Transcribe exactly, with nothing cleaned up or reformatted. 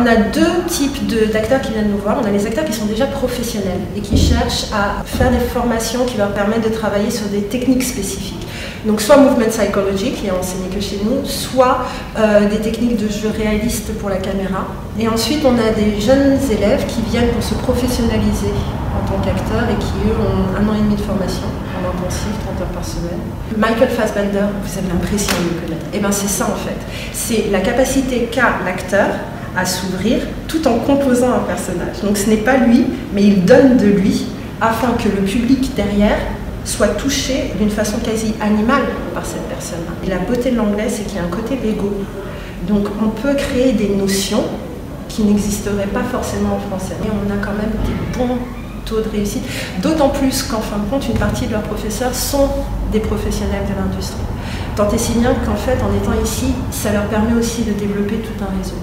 On a deux types d'acteurs qui viennent nous voir. On a les acteurs qui sont déjà professionnels et qui cherchent à faire des formations qui leur permettent de travailler sur des techniques spécifiques. Donc soit Movement Psychology, qui est enseigné que chez nous, soit euh, des techniques de jeu réaliste pour la caméra. Et ensuite, on a des jeunes élèves qui viennent pour se professionnaliser en tant qu'acteurs et qui, eux, ont un an et demi de formation en intensif, trente heures par semaine. Michael Fassbender, vous avez l'impression de le connaître. Et bien c'est ça, en fait. C'est la capacité qu'a l'acteur à s'ouvrir tout en composant un personnage. Donc ce n'est pas lui, mais il donne de lui afin que le public derrière soit touché d'une façon quasi animale par cette personne-là. Et la beauté de l'anglais, c'est qu'il y a un côté lego. Donc on peut créer des notions qui n'existeraient pas forcément en français. Et on a quand même des bons taux de réussite, d'autant plus qu'en fin de compte, une partie de leurs professeurs sont des professionnels de l'industrie. Tant et si bien qu'en fait, en étant ici, ça leur permet aussi de développer tout un réseau.